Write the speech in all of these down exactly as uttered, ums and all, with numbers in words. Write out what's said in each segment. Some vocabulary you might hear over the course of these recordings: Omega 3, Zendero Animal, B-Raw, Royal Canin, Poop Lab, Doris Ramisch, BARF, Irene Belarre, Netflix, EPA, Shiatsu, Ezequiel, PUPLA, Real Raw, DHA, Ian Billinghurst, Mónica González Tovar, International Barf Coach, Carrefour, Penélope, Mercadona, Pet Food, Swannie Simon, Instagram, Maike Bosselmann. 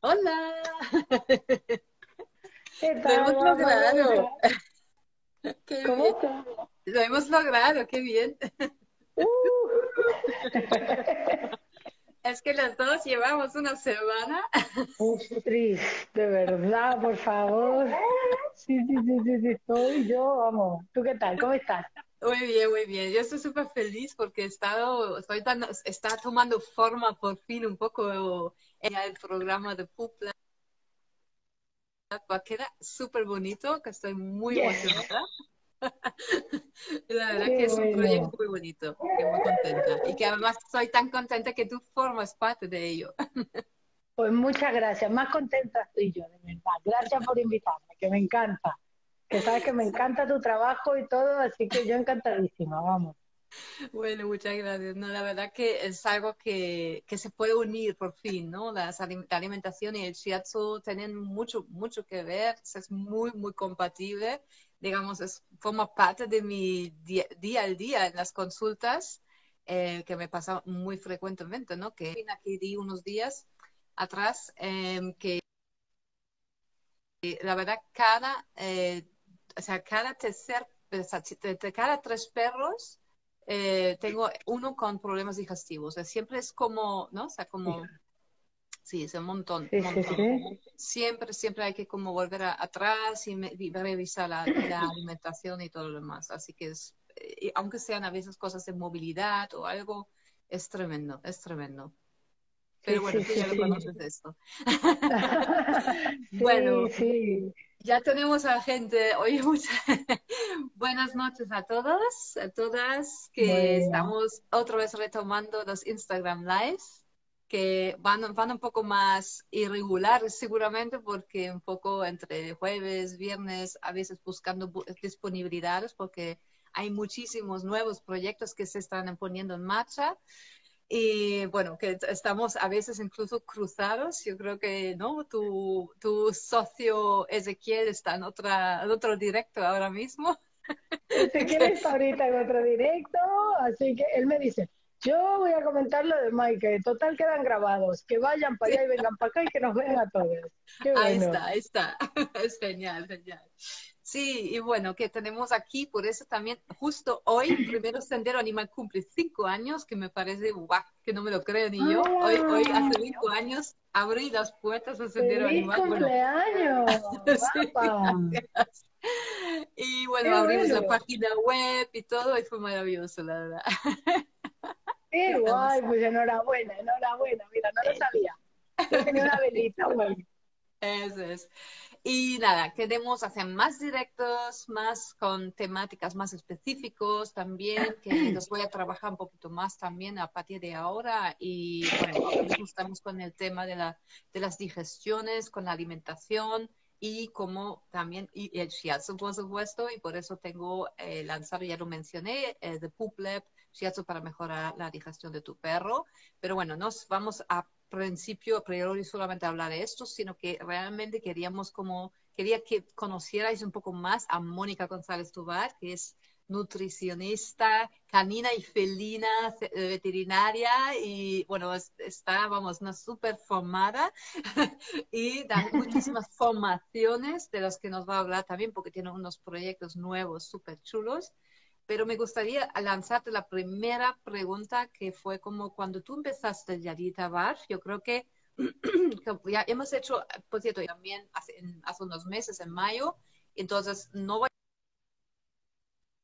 Hola. ¿Qué tal? Lo hemos logrado. Qué ¿Cómo bien. Estás? Lo hemos logrado, qué bien. Uh. Es que las dos llevamos una semana. Ostras, de verdad, por favor. Sí, sí, sí, sí, sí, estoy yo, vamos. ¿Tú qué tal? ¿Cómo estás? Muy bien, muy bien. Yo estoy súper feliz porque he estado, estoy dando, está tomando forma por fin un poco el programa de PUPLA. Queda súper bonito, que estoy muy emocionada. La verdad Qué que es un bueno. proyecto muy bonito, que muy contenta. Y que además soy tan contenta que tú formas parte de ello. Pues muchas gracias, más contenta estoy yo, de verdad. Gracias por invitarme, que me encanta. Que sabes que me encanta tu trabajo y todo, así que yo encantadísima, vamos. Bueno, muchas gracias. No, la verdad que es algo que, que se puede unir por fin, ¿no? Las, la alimentación y el shiatsu tienen mucho, mucho que ver, es muy, muy compatible. Digamos, es, forma parte de mi día, día al día en las consultas, eh, que me pasa muy frecuentemente, ¿no? Que aquí di unos días atrás eh, que la verdad cada, eh, o sea, cada, tercer, cada tres perros eh, tengo uno con problemas digestivos. O sea, siempre es como, ¿no? O sea, como... Sí, es un montón, un montón. Sí, sí, sí. Siempre, siempre hay que como volver a, atrás y, me, y revisar la, la alimentación y todo lo demás. Así que, es, eh, aunque sean a veces cosas de movilidad o algo, es tremendo, es tremendo. Pero sí, bueno, sí, tú ya sí, lo conoces sí. esto. Sí, bueno, sí. Ya tenemos a gente. Oye, muchas buenas noches a todos, a todas, que bueno. Estamos otra vez retomando los Instagram Lives, que van, van un poco más irregulares seguramente porque un poco entre jueves, viernes, a veces buscando bu disponibilidades porque hay muchísimos nuevos proyectos que se están poniendo en marcha y bueno, que estamos a veces incluso cruzados. Yo creo que no tu, tu socio Ezequiel está en, otra, en otro directo ahora mismo. Ezequiel está ahorita en otro directo, así que él me dice... Yo voy a comentar lo de Maike. Total, quedan grabados. Que vayan para allá y vengan para acá y que nos vean a todos. Qué bueno. Ahí está, ahí está. Es genial, genial. Sí, y bueno, que tenemos aquí, por eso también, justo hoy, primero Zendero Animal cumple cinco años, que me parece, guau, que no me lo creo ni yo. Hoy, hoy hace cinco años, abrí las puertas a Zendero Animal. ¡Feliz cumpleaños! Bueno. Sí, y bueno, Qué abrimos bueno. la página web y todo, y fue maravilloso, la verdad. ¡Qué guay! Pues enhorabuena, enhorabuena. Mira, no lo sabía. Yo tenía una velita, bueno. Eso es. Y nada, queremos hacer más directos, más con temáticas más específicos también, que los voy a trabajar un poquito más también a partir de ahora. Y bueno, ahora mismo estamos con el tema de, la, de las digestiones, con la alimentación y como también y el shiatsu, por supuesto. Y por eso tengo eh, lanzado, ya lo mencioné, eh, The Poop Lab, shiatsu para mejorar la digestión de tu perro. Pero bueno, nos vamos a principio, a priori solamente a hablar de esto, sino que realmente queríamos como, quería que conocierais un poco más a Mónica González Tovar, que es nutricionista canina y felina veterinaria y bueno, está, vamos, una súper formada y da muchísimas formaciones de las que nos va a hablar también porque tiene unos proyectos nuevos súper chulos. Pero me gustaría lanzarte la primera pregunta que fue como cuando tú empezaste Yadita Barf, yo creo que, que ya hemos hecho, por cierto, también hace, hace unos meses, en mayo, entonces no voy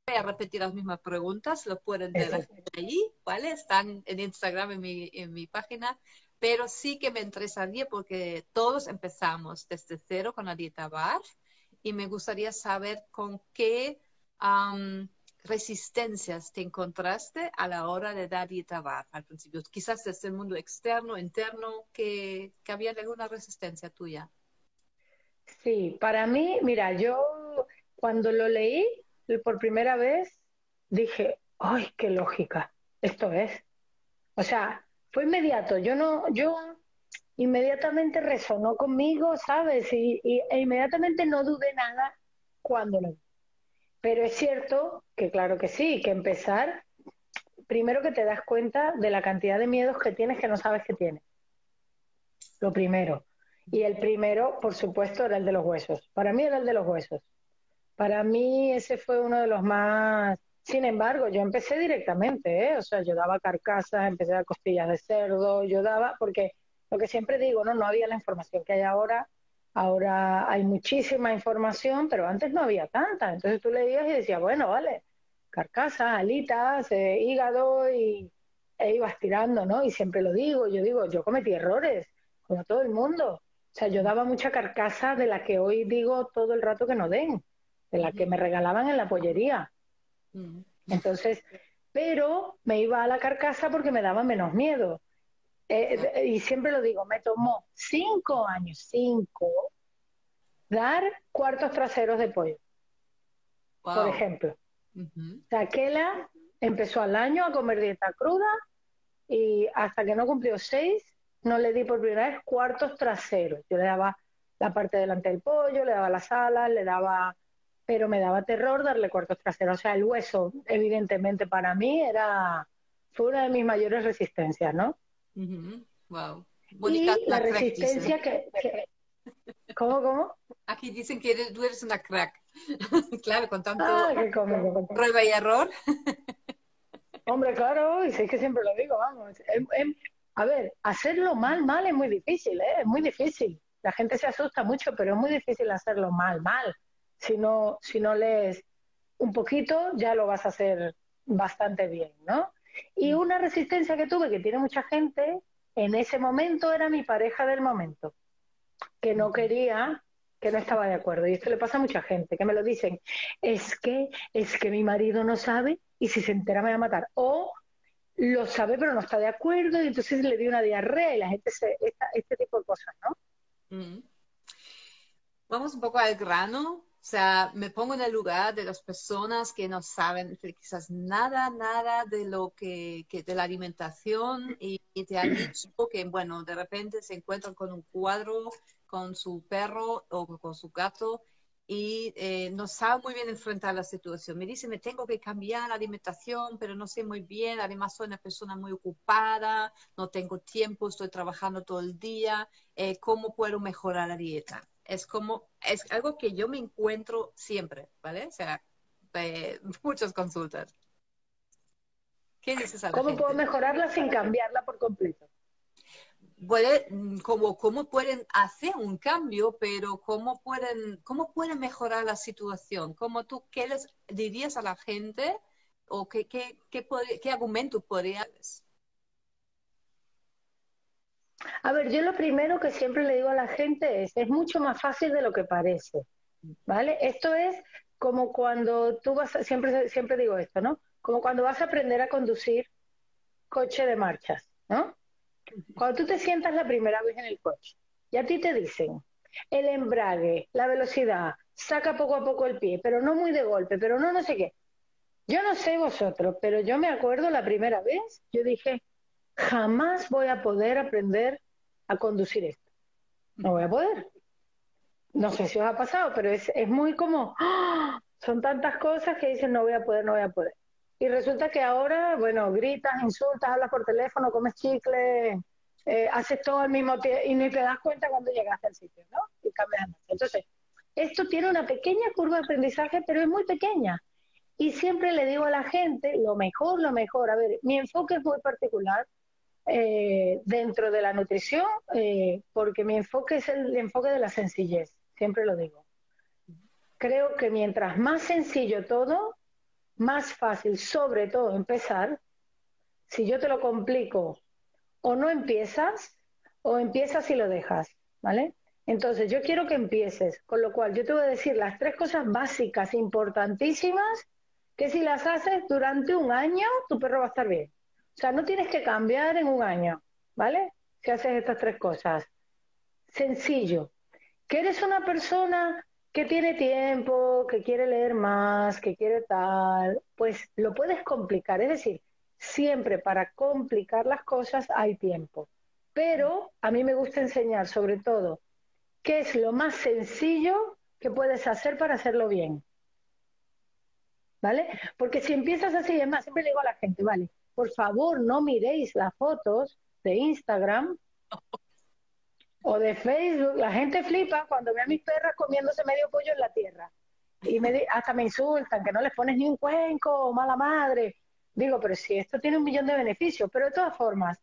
a repetir las mismas preguntas, lo pueden ver ahí, ¿vale? Están en Instagram, en mi, en mi página, pero sí que me interesaría porque todos empezamos desde cero con la dieta Barf y me gustaría saber con qué... Um, resistencias te encontraste a la hora de dar dieta B A R F al principio? Quizás desde el mundo externo, interno, que, que había alguna resistencia tuya. Sí, para mí, mira, yo cuando lo leí por primera vez dije, ¡ay, qué lógica! Esto es. O sea, fue inmediato. Yo no, yo inmediatamente resonó conmigo, ¿sabes? Y, y e inmediatamente no dudé nada cuando lo vi. Pero es cierto que claro que sí, que empezar, primero que te das cuenta de la cantidad de miedos que tienes que no sabes que tienes. lo primero. Y el primero, por supuesto, era el de los huesos. Para mí era el de los huesos. Para mí ese fue uno de los más... Sin embargo, yo empecé directamente, ¿eh? O sea, yo daba carcasas, empecé a dar costillas de cerdo, yo daba... Porque lo que siempre digo, no, no había la información que hay ahora. Ahora hay muchísima información, pero antes no había tanta. Entonces tú leías y decías, bueno, vale, carcasas, alitas, eh, hígado, y e ibas tirando, ¿no? Y siempre lo digo, yo digo, yo cometí errores, como todo el mundo. O sea, yo daba mucha carcasa de la que hoy digo todo el rato que no den, de la que me regalaban en la pollería. Entonces, pero me iba a la carcasa porque me daba menos miedo. Eh, y siempre lo digo, me tomó cinco años, cinco, dar cuartos traseros de pollo, wow. por ejemplo. Uh-huh. Raquela empezó al año a comer dieta cruda y hasta que no cumplió seis, no le di por primera vez cuartos traseros. Yo le daba la parte delante del pollo, le daba las alas, le daba... Pero me daba terror darle cuartos traseros. O sea, el hueso, evidentemente, para mí era... Fue una de mis mayores resistencias, ¿no? Uh-huh. Wow. Mónica, y la resistencia que, que... ¿Cómo, cómo? Aquí dicen que eres, tú eres una crack. Claro, con tanto ah, prueba y error. Hombre, claro, y sé que siempre lo digo, vamos. Es, es... A ver, hacerlo mal, mal es muy difícil, ¿eh? Es muy difícil. La gente se asusta mucho, pero es muy difícil hacerlo mal, mal. Si no, si no lees un poquito, ya lo vas a hacer bastante bien, ¿no? Y una resistencia que tuve, que tiene mucha gente, en ese momento era mi pareja del momento, que no quería, que no estaba de acuerdo. Y esto le pasa a mucha gente, que me lo dicen, es que, es que mi marido no sabe y si se entera me va a matar. O... lo sabe pero no está de acuerdo y entonces le dio una diarrea y la gente se... Esta, este tipo de cosas, ¿no? Mm. Vamos un poco al grano, o sea, me pongo en el lugar de las personas que no saben quizás nada, nada de lo que, que de la alimentación y, y te han dicho que, bueno, de repente se encuentran con un cuadro, con su perro o con su gato y eh, no sabe muy bien enfrentar la situación. Me dice, me tengo que cambiar la alimentación, pero no sé muy bien, además soy una persona muy ocupada, no tengo tiempo, estoy trabajando todo el día, eh, ¿cómo puedo mejorar la dieta? Es como, es algo que yo me encuentro siempre, ¿vale? O sea, eh, muchas consultas. ¿Qué dices a la gente? ¿Cómo puedo mejorarla sin cambiarla por completo? Como, cómo pueden hacer un cambio, pero cómo pueden, cómo pueden mejorar la situación. ¿Cómo tú qué les dirías a la gente o qué, qué, qué, qué argumento podrías? A ver, yo lo primero que siempre le digo a la gente es, es mucho más fácil de lo que parece, ¿vale? Esto es como cuando tú vas, a, siempre, siempre digo esto, ¿no? Como cuando vas a aprender a conducir coche de marchas, ¿no? Cuando tú te sientas la primera vez en el coche y a ti te dicen el embrague, la velocidad, saca poco a poco el pie, pero no muy de golpe, pero no no sé qué. Yo no sé vosotros, pero yo me acuerdo la primera vez, yo dije, jamás voy a poder aprender a conducir esto. No voy a poder. No sé si os ha pasado, pero es, es muy como, ¡oh! Son tantas cosas que dicen, no voy a poder, no voy a poder. Y resulta que ahora, bueno, gritas, insultas, hablas por teléfono, comes chicle, eh, haces todo al mismo tiempo y ni te das cuenta cuando llegaste al sitio, ¿no? Y cambias. Entonces, esto tiene una pequeña curva de aprendizaje, pero es muy pequeña. Y siempre le digo a la gente, lo mejor, lo mejor. A ver, mi enfoque es muy particular eh, dentro de la nutrición, eh, porque mi enfoque es el enfoque de la sencillez, siempre lo digo. Creo que mientras más sencillo todo, más fácil, sobre todo, empezar. Si yo te lo complico, o no empiezas, o empiezas y lo dejas, ¿vale? Entonces, yo quiero que empieces, con lo cual yo te voy a decir las tres cosas básicas, importantísimas, que si las haces durante un año, tu perro va a estar bien. O sea, no tienes que cambiar en un año, ¿vale? Si haces estas tres cosas. Sencillo. Que eres una persona... que tiene tiempo, que quiere leer más, que quiere tal, pues lo puedes complicar. Es decir, siempre para complicar las cosas hay tiempo. Pero a mí me gusta enseñar sobre todo qué es lo más sencillo que puedes hacer para hacerlo bien. ¿Vale? Porque si empiezas así, es más, siempre le digo a la gente, vale, por favor no miréis las fotos de Instagram o de Facebook, la gente flipa cuando ve a mis perras comiéndose medio pollo en la tierra. Y me, hasta me insultan, que no les pones ni un cuenco, mala madre. Digo, pero si esto tiene un millón de beneficios. Pero de todas formas,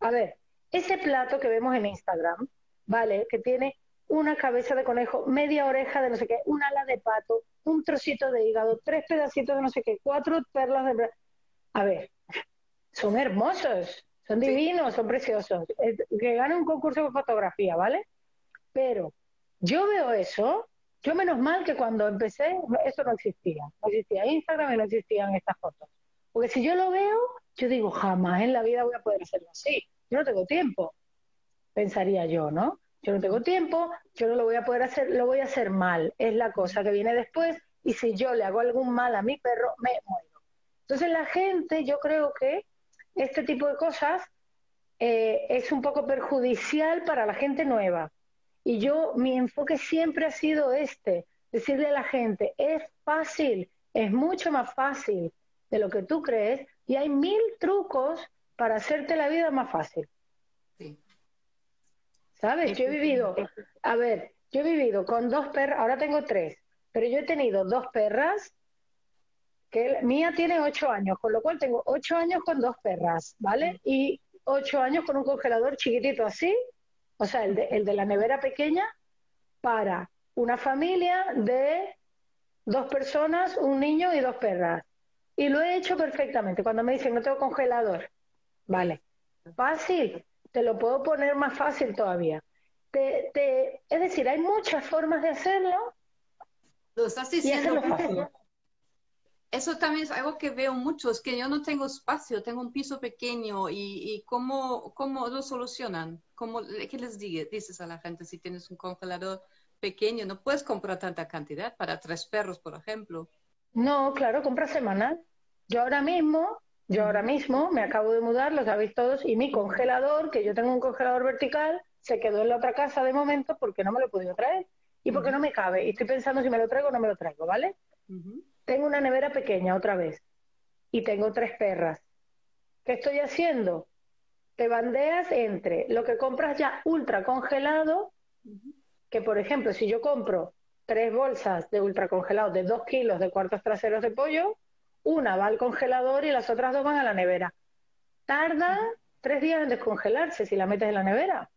a ver, ese plato que vemos en Instagram, ¿vale? Que tiene una cabeza de conejo, media oreja de no sé qué, un ala de pato, un trocito de hígado, tres pedacitos de no sé qué, cuatro perlas de... A ver, son hermosos, son divinos, son preciosos. Que ganan un concurso de fotografía, ¿vale? Pero yo veo eso, yo menos mal que cuando empecé, eso no existía. No existía Instagram y no existían estas fotos. Porque si yo lo veo, yo digo, jamás en la vida voy a poder hacerlo así. Yo no tengo tiempo, pensaría yo, ¿no? Yo no tengo tiempo, yo no lo voy a poder hacer, lo voy a hacer mal. Es la cosa que viene después y si yo le hago algún mal a mi perro, me muero. Entonces la gente, yo creo que este tipo de cosas eh, es un poco perjudicial para la gente nueva. Y yo, mi enfoque siempre ha sido este, decirle a la gente, es fácil, es mucho más fácil de lo que tú crees y hay mil trucos para hacerte la vida más fácil. ¿Sabes? Yo he vivido, a ver, yo he vivido con dos perras, ahora tengo tres, pero yo he tenido dos perras, que mía tiene ocho años, con lo cual tengo ocho años con dos perras, ¿vale? Y ocho años con un congelador chiquitito así, o sea, el de, el de la nevera pequeña, para una familia de dos personas, un niño y dos perras. Y lo he hecho perfectamente. Cuando me dicen, no tengo congelador, vale, fácil. Te lo puedo poner más fácil todavía. Te, te, es decir, hay muchas formas de hacerlo. Lo estás diciendo. Fácil. Eso también es algo que veo mucho, es que yo no tengo espacio, tengo un piso pequeño y, y cómo, cómo lo solucionan. ¿Cómo, ¿Qué les digue, dices a la gente si tienes un congelador pequeño? No puedes comprar tanta cantidad para tres perros, por ejemplo. No, claro, compra semanal. Yo ahora mismo... Yo ahora mismo me acabo de mudar, lo sabéis todos, y mi congelador, que yo tengo un congelador vertical, se quedó en la otra casa de momento porque no me lo he podido traer y porque no me cabe. Y estoy pensando si me lo traigo o no me lo traigo, ¿vale? Uh-huh. Tengo una nevera pequeña otra vez y tengo tres perras. ¿Qué estoy haciendo? Te bandeas entre lo que compras ya ultra congelado, uh-huh. que por ejemplo, si yo compro tres bolsas de ultra congelado de dos kilos de cuartos traseros de pollo, una va al congelador y las otras dos van a la nevera. Tarda uh-huh. tres días en descongelarse si la metes en la nevera.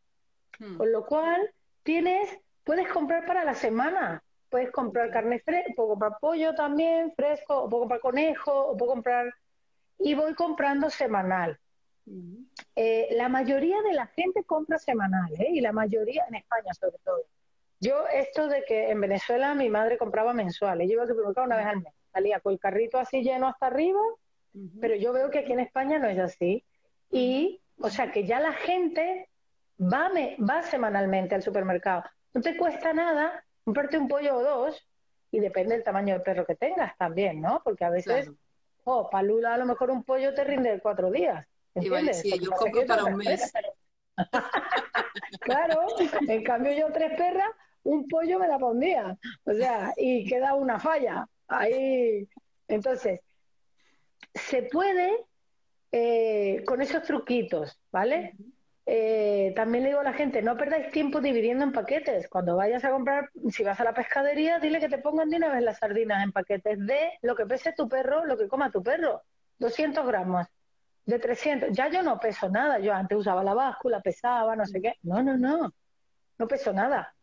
Uh-huh. Con lo cual, tienes, puedes comprar para la semana. Puedes comprar carne fresca, puedo comprar pollo también fresco, o puedo comprar conejo, o puedo comprar... Y voy comprando semanal. Uh-huh. Eh, la mayoría de la gente compra semanal, ¿eh? Y la mayoría, en España sobre todo. Yo, esto de que en Venezuela mi madre compraba mensuales, yo iba al supermercado una vez al mes. Salía con el carrito así lleno hasta arriba, uh-huh. pero yo veo que aquí en España no es así. Y, o sea, que ya la gente va, me, va semanalmente al supermercado. No te cuesta nada comprarte un pollo o dos, y depende del tamaño del perro que tengas también, ¿no? Porque a veces, claro. oh, palula, a lo mejor un pollo te rinde cuatro días. ¿Entiendes? Y vale, sí, yo compro para un mes. Claro, en cambio yo tres perras, un pollo me da para un día. O sea, y queda una falla. Ahí, entonces, se puede eh, con esos truquitos, ¿vale? Uh-huh. eh, también le digo a la gente, no perdáis tiempo dividiendo en paquetes. Cuando vayas a comprar, si vas a la pescadería, dile que te pongan de una vez las sardinas en paquetes de lo que pese tu perro, lo que coma tu perro. doscientos gramos, de trescientos. Ya yo no peso nada. Yo antes usaba la báscula, pesaba, no sé qué. No, no, no. No peso nada.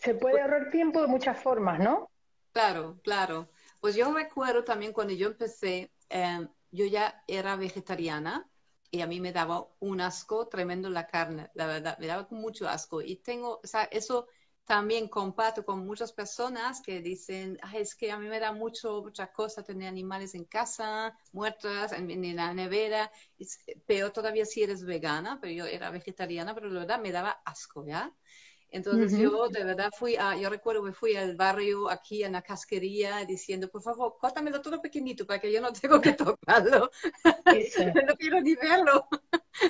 Se puede ahorrar tiempo de muchas formas, ¿no? Claro, claro. Pues yo recuerdo también cuando yo empecé, eh, yo ya era vegetariana y a mí me daba un asco tremendo la carne, la verdad, me daba mucho asco. Y tengo, o sea, eso también comparto con muchas personas que dicen, ay, es que a mí me da mucho, mucha cosa tener animales en casa, muertas, en, en la nevera. Es peor todavía si eres vegana, pero yo era vegetariana, pero la verdad me daba asco, ¿ya? Entonces uh-huh. yo de verdad fui a, yo recuerdo que fui al barrio aquí en la casquería diciendo, por favor, córtamelo todo pequeñito para que yo no tengo que tocarlo. No quiero ni verlo.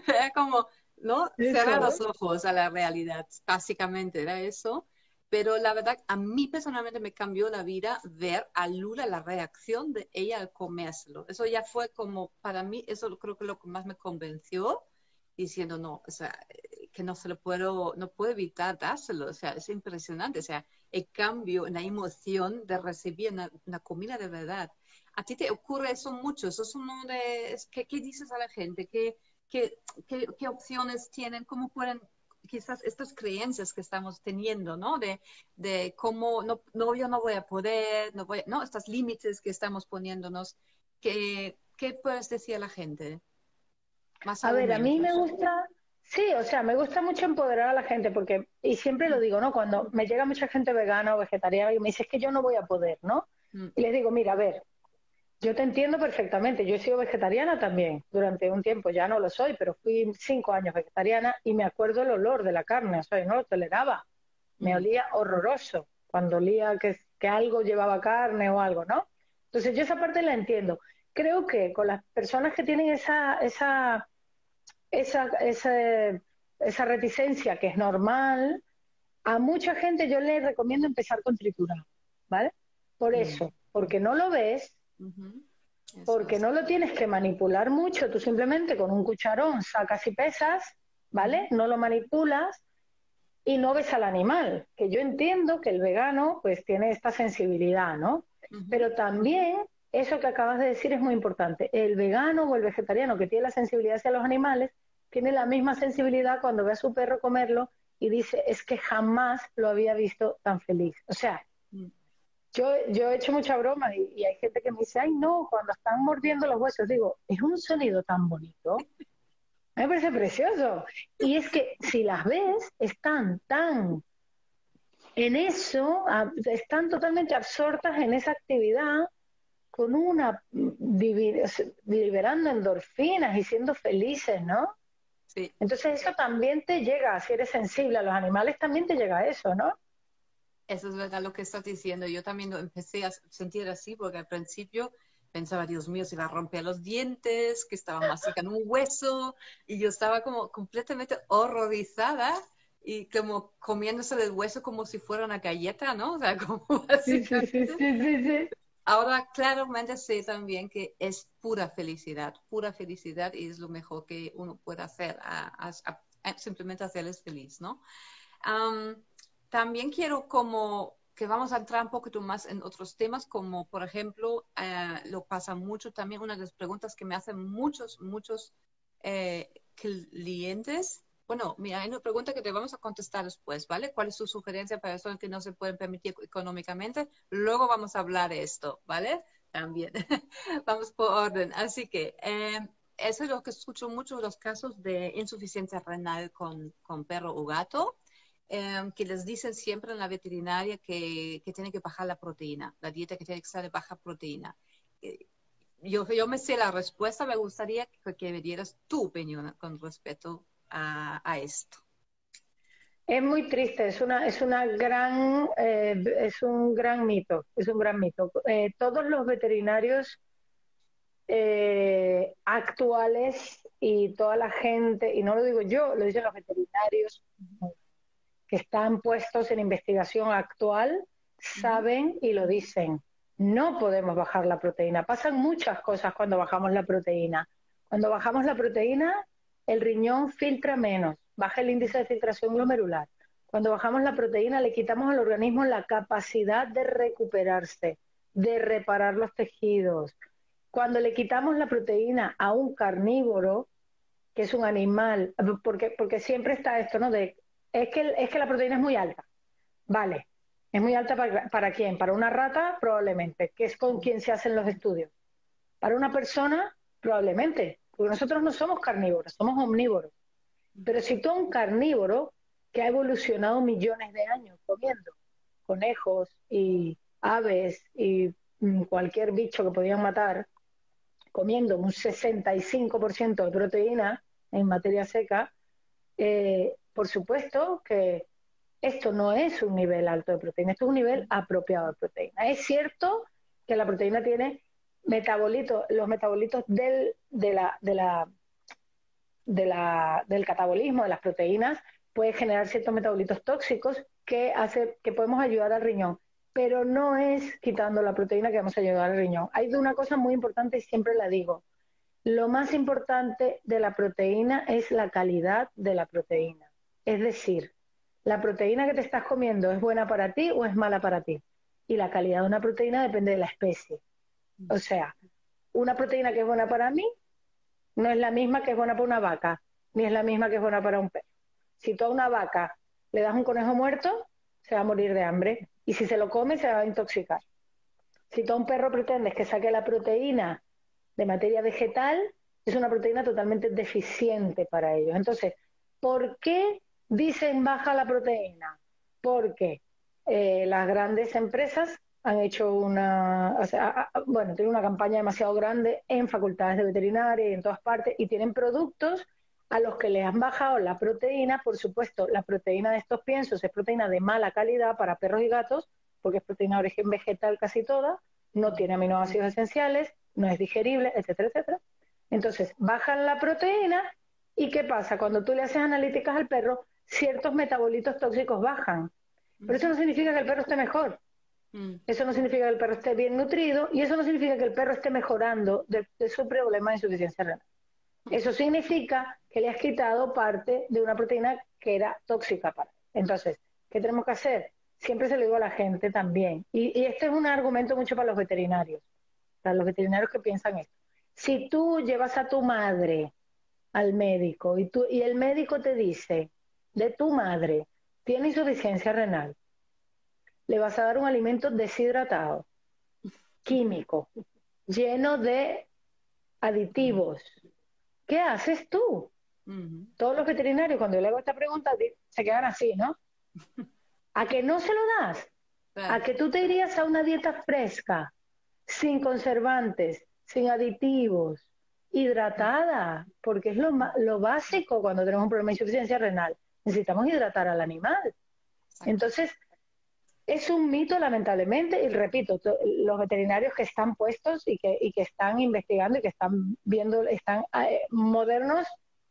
Era como, ¿no? Cerrar los ojos a la realidad, básicamente era eso. Pero la verdad, a mí personalmente me cambió la vida ver a Lula, la reacción de ella al comérselo. Eso ya fue como, para mí, eso creo que lo que más me convenció. diciendo no, o sea, que no se lo puedo, no puedo evitar dárselo, o sea, es impresionante, o sea, el cambio en la emoción de recibir una, una comida de verdad. A ti te ocurre eso mucho, eso es uno de, es, ¿qué, ¿qué dices a la gente? ¿Qué, qué, qué, qué opciones tienen? ¿Cómo pueden, quizás estas creencias que estamos teniendo, ¿no? De, de cómo, no, no, yo no voy a poder, no voy, ¿no? Estos límites que estamos poniéndonos, ¿qué, qué puedes decir a la gente? Más a ver, a mí me gusta, sí, o sea, me gusta mucho empoderar a la gente porque, y siempre lo digo, ¿no? Cuando me llega mucha gente vegana o vegetariana y me dice, es que yo no voy a poder, ¿no? Mm. Y les digo, mira, a ver, yo te entiendo perfectamente, yo he sido vegetariana también durante un tiempo, ya no lo soy, pero fui cinco años vegetariana y me acuerdo el olor de la carne, o sea, yo no lo toleraba, me olía horroroso cuando olía que, que algo llevaba carne o algo, ¿no? Entonces yo esa parte la entiendo. Creo que con las personas que tienen esa, esa, esa, esa, esa reticencia que es normal, a mucha gente yo les recomiendo empezar con triturar, ¿vale? Por eso, porque no lo ves. Uh-huh. Porque es. No lo tienes que manipular mucho, tú simplemente con un cucharón sacas y pesas, ¿vale? No lo manipulas y no ves al animal, que yo entiendo que el vegano pues tiene esta sensibilidad, ¿no? Uh-huh. Pero también eso que acabas de decir es muy importante, el vegano o el vegetariano que tiene la sensibilidad hacia los animales tiene la misma sensibilidad cuando ve a su perro comerlo y dice, es que jamás lo había visto tan feliz, o sea... Uh-huh. Yo, yo he hecho mucha broma y, y hay gente que me dice, ay no, cuando están mordiendo los huesos, digo, es un sonido tan bonito, me parece precioso. Y es que si las ves, están tan en eso, están totalmente absortas en esa actividad, con una vivir, liberando endorfinas y siendo felices, ¿no? Sí. Entonces eso también te llega, si eres sensible a los animales, también te llega a eso, ¿no? Eso es verdad lo que estás diciendo. Yo también lo empecé a sentir así, porque al principio pensaba, Dios mío, se va a romper los dientes, que estaba masticando un hueso, y yo estaba como completamente horrorizada y como comiéndose del hueso como si fuera una galleta, ¿no? O sea, como así. Sí, sí, sí, sí, sí. Ahora claramente sé también que es pura felicidad, pura felicidad, y es lo mejor que uno puede hacer, a, a, a, a simplemente hacerles feliz, ¿no? Um, También quiero como que vamos a entrar un poquito más en otros temas, como por ejemplo, eh, lo pasa mucho también, una de las preguntas que me hacen muchos, muchos eh, clientes. Bueno, mira, hay una pregunta que te vamos a contestar después, ¿vale? ¿Cuál es tu sugerencia para personas que no se pueden permitir económicamente? Luego vamos a hablar de esto, ¿vale? También. Vamos por orden. Así que... Eh, eso es lo que escucho mucho de los casos de insuficiencia renal con, con perro o gato. Eh, que les dicen siempre en la veterinaria que, que tienen que bajar la proteína, la dieta que tiene que ser de baja proteína. Eh, yo, yo me sé la respuesta, me gustaría que, que me dieras tu opinión con respecto a, a esto. Es muy triste, es, una, es, una gran, eh, es un gran mito, es un gran mito. Eh, todos los veterinarios eh, actuales y toda la gente, y no lo digo yo, lo dicen los veterinarios, uh-huh, que están puestos en investigación actual, saben y lo dicen. No podemos bajar la proteína. Pasan muchas cosas cuando bajamos la proteína. Cuando bajamos la proteína, el riñón filtra menos, baja el índice de filtración glomerular. Cuando bajamos la proteína, le quitamos al organismo la capacidad de recuperarse, de reparar los tejidos. Cuando le quitamos la proteína a un carnívoro, que es un animal, porque, porque siempre está esto, ¿no?, de... Es que, es que la proteína es muy alta. Vale. ¿Es muy alta para, para quién? Para una rata, probablemente, que es con quien se hacen los estudios. Para una persona, probablemente. Porque nosotros no somos carnívoros, somos omnívoros. Pero si tú a un carnívoro que ha evolucionado millones de años comiendo conejos y aves y cualquier bicho que podían matar, comiendo un sesenta y cinco por ciento de proteína en materia seca, eh, por supuesto que esto no es un nivel alto de proteína, esto es un nivel apropiado de proteína. Es cierto que la proteína tiene metabolitos, los metabolitos del, de la, de la, de la, del catabolismo de las proteínas puede generar ciertos metabolitos tóxicos que, hace, que podemos ayudar al riñón, pero no es quitando la proteína que vamos a ayudar al riñón. Hay una cosa muy importante y siempre la digo. Lo más importante de la proteína es la calidad de la proteína. Es decir, la proteína que te estás comiendo, ¿es buena para ti o es mala para ti? Y la calidad de una proteína depende de la especie. O sea, una proteína que es buena para mí no es la misma que es buena para una vaca, ni es la misma que es buena para un perro. Si tú a una vaca le das un conejo muerto, se va a morir de hambre. Y si se lo come, se va a intoxicar. Si tú a un perro pretendes que saque la proteína de materia vegetal, es una proteína totalmente deficiente para ellos. Entonces, ¿por qué dicen baja la proteína? Porque eh, las grandes empresas han hecho una... O sea, a, bueno, tienen una campaña demasiado grande en facultades de veterinaria y en todas partes, y tienen productos a los que les han bajado la proteína. Por supuesto, la proteína de estos piensos es proteína de mala calidad para perros y gatos, porque es proteína de origen vegetal casi toda, no tiene aminoácidos esenciales, no es digerible, etcétera, etcétera. Entonces, bajan la proteína, ¿y qué pasa? Cuando tú le haces analíticas al perro, ciertos metabolitos tóxicos bajan. Pero eso no significa que el perro esté mejor. Eso no significa que el perro esté bien nutrido, y eso no significa que el perro esté mejorando de, de su problema de insuficiencia renal. Eso significa que le has quitado parte de una proteína que era tóxica para él. Entonces, ¿qué tenemos que hacer? Siempre se lo digo a la gente también, y, y este es un argumento mucho para los veterinarios, para los veterinarios que piensan esto. Si tú llevas a tu madre al médico y, tú, y el médico te dice de tu madre, tiene insuficiencia renal, le vas a dar un alimento deshidratado, químico, lleno de aditivos. ¿Qué haces tú? Uh-huh. Todos los veterinarios, cuando yo le hago esta pregunta, se quedan así, ¿no? ¿A que no se lo das? Claro. ¿A que tú te irías a una dieta fresca, sin conservantes, sin aditivos, hidratada? Porque es lo, lo básico cuando tenemos un problema de insuficiencia renal. Necesitamos hidratar al animal. Exacto. Entonces, es un mito, lamentablemente, y repito, los veterinarios que están puestos y que, y que están investigando y que están viendo, están eh, modernos,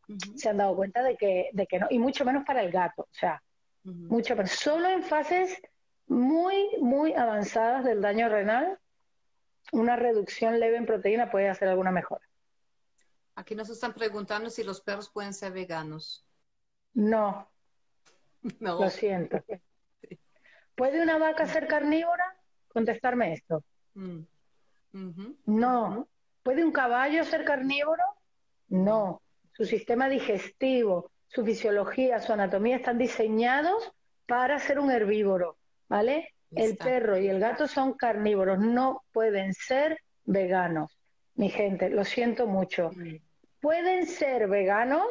uh-huh, se han dado cuenta de que, de que no, y mucho menos para el gato, o sea, uh-huh, mucho menos. Solo en fases muy, muy avanzadas del daño renal, una reducción leve en proteína puede hacer alguna mejora. Aquí nos están preguntando si los perros pueden ser veganos. No, no. Lo siento. ¿Puede una vaca ser carnívora? Contestarme esto. Mm. Uh-huh. No. ¿Puede un caballo ser carnívoro? No. Su sistema digestivo, su fisiología, su anatomía están diseñados para ser un herbívoro, ¿vale? El perro y el gato son carnívoros, no pueden ser veganos. Mi gente, lo siento mucho. Mm. ¿Pueden ser veganos?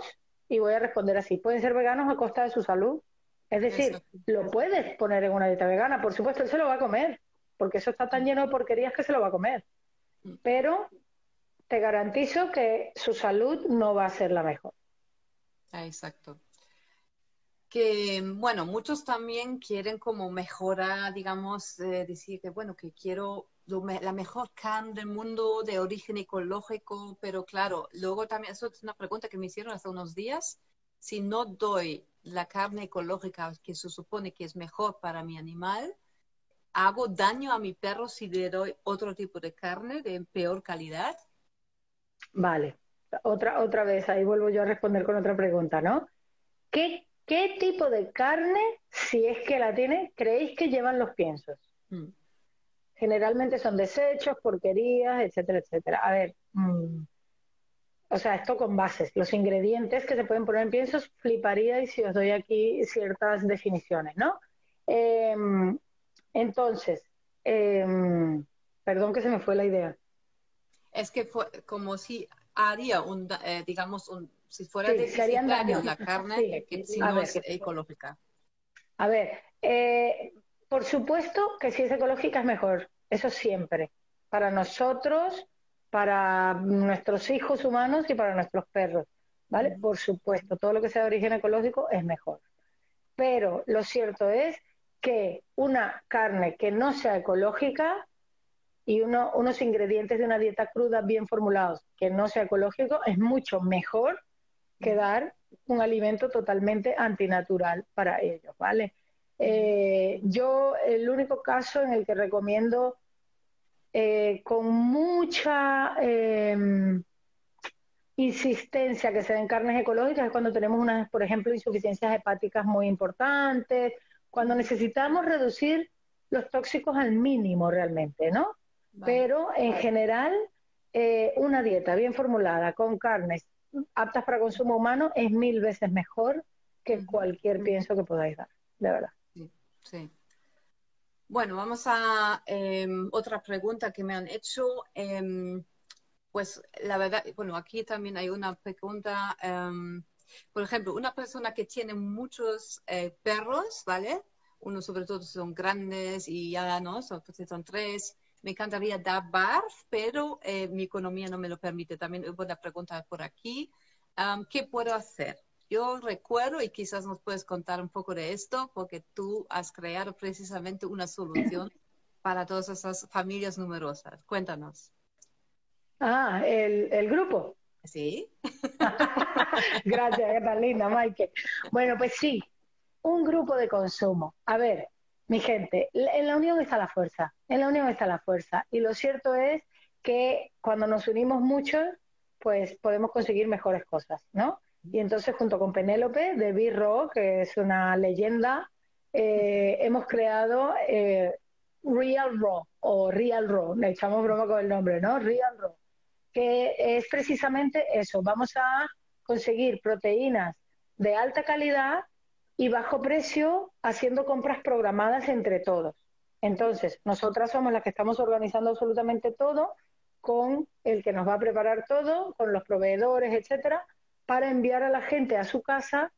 Y voy a responder así. ¿Pueden ser veganos a costa de su salud? Es decir, eso, lo puedes poner en una dieta vegana, por supuesto, él se lo va a comer, porque eso está tan lleno de porquerías que se lo va a comer. Pero te garantizo que su salud no va a ser la mejor. Ah, exacto. Que, bueno, muchos también quieren como mejorar, digamos, eh, decir que, bueno, que quiero lo, la mejor carne del mundo de origen ecológico, pero claro, luego también, eso es una pregunta que me hicieron hace unos días, si no doy la carne ecológica que se supone que es mejor para mi animal, hago daño a mi perro si le doy otro tipo de carne de peor calidad. Vale, otra, otra vez, ahí vuelvo yo a responder con otra pregunta, ¿no? ¿Qué, qué tipo de carne, si es que la tiene, creéis que llevan los piensos? Mm. Generalmente son desechos, porquerías, etcétera, etcétera. A ver... Mm. O sea, esto con bases. Los ingredientes que se pueden poner en piensos, fliparía y si os doy aquí ciertas definiciones, ¿no? Eh, entonces, eh, perdón que se me fue la idea. Es que fue como si haría, un, eh, digamos, un, si fuera sí, deficitario la carne, sí, que si no ver, es ecológica. A ver, eh, por supuesto que si es ecológica es mejor. Eso siempre. Para nosotros... para nuestros hijos humanos y para nuestros perros, ¿vale? Por supuesto, todo lo que sea de origen ecológico es mejor. Pero lo cierto es que una carne que no sea ecológica y uno, unos ingredientes de una dieta cruda bien formulados que no sea ecológico es mucho mejor que dar un alimento totalmente antinatural para ellos, ¿vale? Eh, yo, el único caso en el que recomiendo... Eh, con mucha eh, insistencia que se da en carnes ecológicas es cuando tenemos unas, por ejemplo, insuficiencias hepáticas muy importantes, cuando necesitamos reducir los tóxicos al mínimo realmente, ¿no? Vale. Pero en general, eh, una dieta bien formulada con carnes aptas para consumo humano es mil veces mejor que cualquier pienso que podáis dar, de verdad. Sí, sí. Bueno, vamos a eh, otra pregunta que me han hecho. Eh, pues la verdad, bueno, aquí también hay una pregunta. Eh, por ejemplo, una persona que tiene muchos eh, perros, ¿vale? Uno sobre todo son grandes y ya no, son, son tres. Me encantaría dar barf, pero eh, mi economía no me lo permite. También hubo una pregunta por aquí. Um, ¿Qué puedo hacer? Yo recuerdo, y quizás nos puedes contar un poco de esto, porque tú has creado precisamente una solución para todas esas familias numerosas. Cuéntanos. Ah, ¿el, el grupo? Sí. Gracias, qué tan linda, Maike. Bueno, pues sí, un grupo de consumo. A ver, mi gente, en la unión está la fuerza, en la unión está la fuerza. Y lo cierto es que cuando nos unimos mucho, pues podemos conseguir mejores cosas, ¿no? Y entonces, junto con Penélope, de B-Raw, que es una leyenda, eh, hemos creado eh, Real Raw, o Real Raw, le echamos broma con el nombre, ¿no? Real Raw, que es precisamente eso, vamos a conseguir proteínas de alta calidad y bajo precio haciendo compras programadas entre todos. Entonces, nosotras somos las que estamos organizando absolutamente todo, con el que nos va a preparar todo, con los proveedores, etcétera, para enviar a la gente a su casa,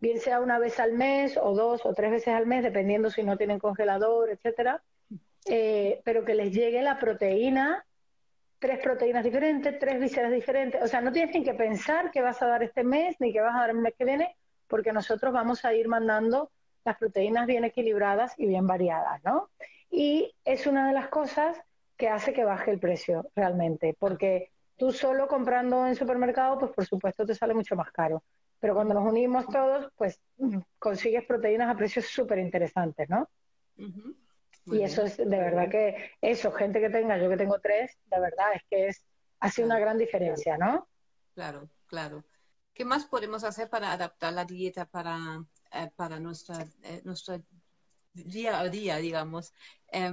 bien sea una vez al mes o dos o tres veces al mes, dependiendo si no tienen congelador, etcétera, eh, pero que les llegue la proteína, tres proteínas diferentes, tres vísceras diferentes. O sea, no tienes ni que pensar qué vas a dar este mes ni qué vas a dar el mes que viene, porque nosotros vamos a ir mandando las proteínas bien equilibradas y bien variadas, ¿no? Y es una de las cosas que hace que baje el precio realmente, porque tú solo comprando en supermercado, pues por supuesto te sale mucho más caro. Pero cuando nos unimos todos, pues consigues proteínas a precios súper interesantes, ¿no? Uh-huh. Y eso es, de verdad que, eso, gente que tenga, yo que tengo tres, de verdad es que es hace una gran diferencia, ¿no? Claro, claro. ¿Qué más podemos hacer para adaptar la dieta para, eh, para nuestra, eh, nuestra día a día, digamos? Eh,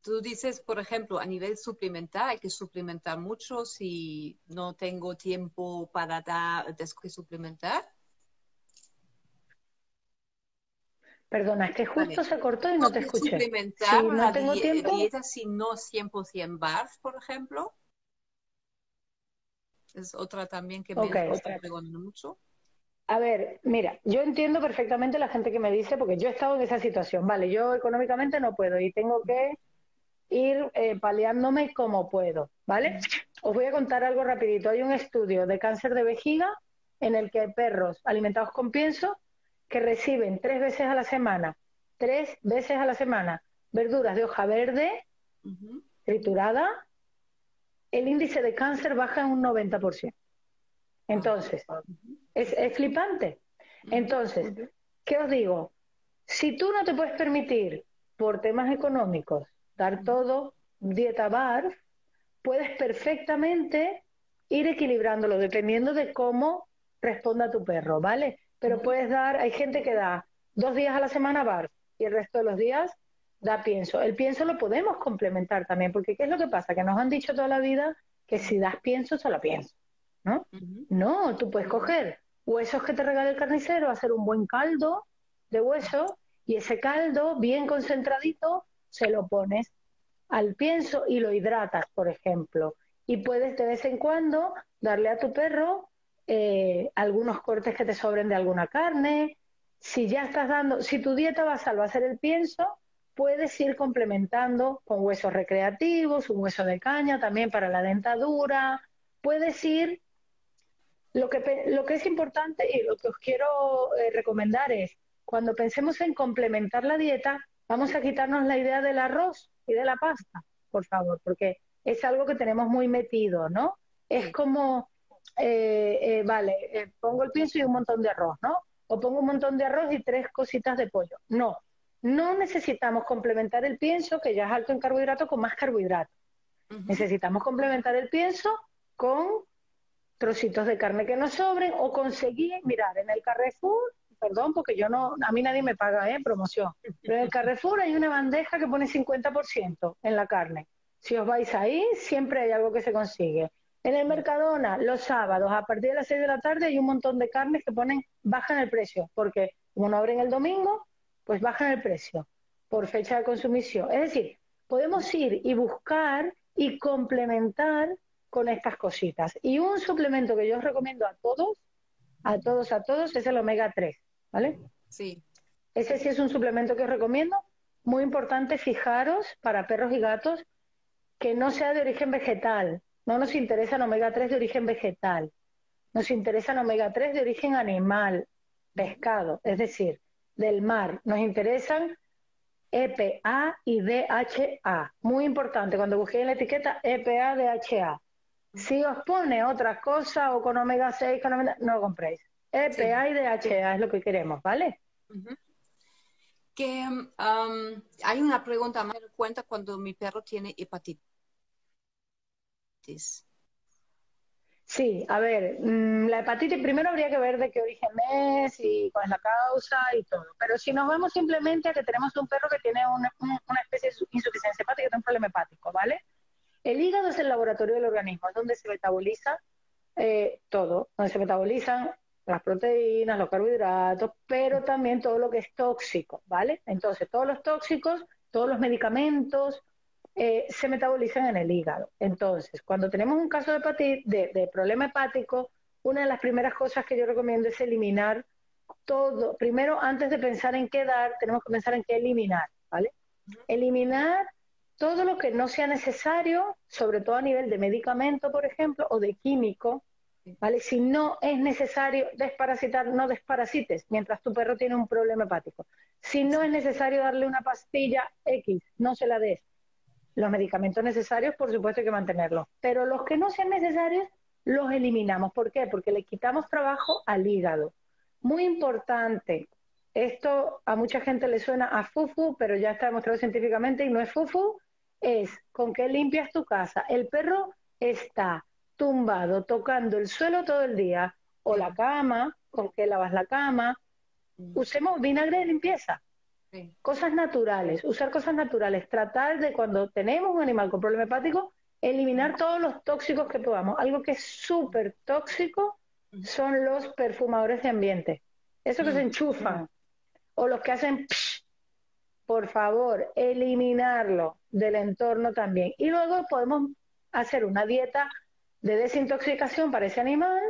Tú dices, por ejemplo, a nivel suplementar, hay que suplementar mucho si no tengo tiempo para dar, que suplementar. Perdona, es que justo vale. se cortó y no, no te escuché. Suplementar si no tengo dieta, tiempo. Dieta si no cien por ciento barf, por ejemplo. Es otra también que me okay, gusta mucho. A ver, mira, yo entiendo perfectamente la gente que me dice, porque yo he estado en esa situación, vale, yo económicamente no puedo y tengo que ir eh, paliándome como puedo, ¿vale? Os voy a contar algo rapidito. Hay un estudio de cáncer de vejiga en el que hay perros alimentados con pienso que reciben tres veces a la semana, tres veces a la semana, verduras de hoja verde, uh-huh. triturada, el índice de cáncer baja en un noventa por ciento. Entonces, uh-huh. es, es flipante. Entonces, uh-huh. ¿qué os digo? Si tú no te puedes permitir, por temas económicos, dar todo, dieta barf, puedes perfectamente ir equilibrándolo, dependiendo de cómo responda tu perro, ¿vale? Pero puedes dar, hay gente que da dos días a la semana barf y el resto de los días da pienso. El pienso lo podemos complementar también, porque ¿qué es lo que pasa? Que nos han dicho toda la vida que si das pienso, solo pienso, ¿no? Uh-huh. No, tú puedes coger huesos que te regale el carnicero, hacer un buen caldo de hueso y ese caldo bien concentradito se lo pones al pienso y lo hidratas, por ejemplo. Y puedes de vez en cuando darle a tu perro eh, algunos cortes que te sobren de alguna carne. Si ya estás dando, si tu dieta basal va a ser el pienso, puedes ir complementando con huesos recreativos, un hueso de caña también para la dentadura. Puedes ir, lo que, lo que es importante y lo que os quiero eh, recomendar es, cuando pensemos en complementar la dieta, vamos a quitarnos la idea del arroz y de la pasta, por favor, porque es algo que tenemos muy metido, ¿no? Es como, eh, eh, vale, eh, pongo el pienso y un montón de arroz, ¿no? O pongo un montón de arroz y tres cositas de pollo. No, no necesitamos complementar el pienso, que ya es alto en carbohidratos, con más carbohidratos. Uh-huh. Necesitamos complementar el pienso con trocitos de carne que nos sobren, o conseguir, mirar, en el Carrefour, perdón, porque yo no, a mí nadie me paga eh, promoción, pero en el Carrefour hay una bandeja que pone cincuenta por ciento en la carne. Si os vais ahí, siempre hay algo que se consigue. En el Mercadona, los sábados, a partir de las seis de la tarde, hay un montón de carnes que ponen, bajan el precio, porque como no abren el domingo, pues bajan el precio por fecha de consumición. Es decir, podemos ir y buscar y complementar con estas cositas. Y un suplemento que yo os recomiendo a todos, a todos, a todos, es el omega tres, ¿vale? Sí. Ese sí es un suplemento que os recomiendo. Muy importante, fijaros, para perros y gatos, que no sea de origen vegetal. No nos interesan omega tres de origen vegetal. Nos interesan omega tres de origen animal, pescado, es decir, del mar. Nos interesan E P A y D H A. Muy importante, cuando busquéis la etiqueta E P A, D H A. Si os pone otras cosas o con omega seis, con omega... no lo compréis. E P A sí. y D H A es lo que queremos, ¿vale? Uh-huh. Que um, hay una pregunta más. Me cuenta cuando mi perro tiene hepatitis. Sí, a ver, la hepatitis primero habría que ver de qué origen es y cuál es la causa y todo. Pero si nos vamos simplemente a que tenemos un perro que tiene una, una especie de insuficiencia hepática, que es un problema hepático, ¿vale? El hígado es el laboratorio del organismo, es donde se metaboliza eh, todo, donde se metabolizan las proteínas, los carbohidratos, pero también todo lo que es tóxico, ¿vale? Entonces, todos los tóxicos, todos los medicamentos, Eh, se metabolizan en el hígado. Entonces, cuando tenemos un caso de, hepatitis, de, de problema hepático, una de las primeras cosas que yo recomiendo es eliminar todo. Primero, antes de pensar en qué dar, tenemos que pensar en qué eliminar, ¿vale? Eliminar todo lo que no sea necesario, sobre todo a nivel de medicamento, por ejemplo, o de químico, ¿vale? Si no es necesario desparasitar, no desparasites mientras tu perro tiene un problema hepático. Si no es necesario darle una pastilla X, no se la des. Los medicamentos necesarios, por supuesto, hay que mantenerlos. Pero los que no sean necesarios, los eliminamos. ¿Por qué? Porque le quitamos trabajo al hígado. Muy importante. Esto a mucha gente le suena a fufu, pero ya está demostrado científicamente y no es fufu. Es con qué limpias tu casa. El perro está tumbado, tocando el suelo todo el día. O la cama, con qué lavas la cama. Usemos vinagre de limpieza. Cosas naturales, usar cosas naturales, tratar de cuando tenemos un animal con problema hepático, eliminar todos los tóxicos que podamos. Algo que es súper tóxico son los perfumadores de ambiente. Esos que se enchufan o los que hacen, psh, por favor, eliminarlo del entorno también. Y luego podemos hacer una dieta de desintoxicación para ese animal,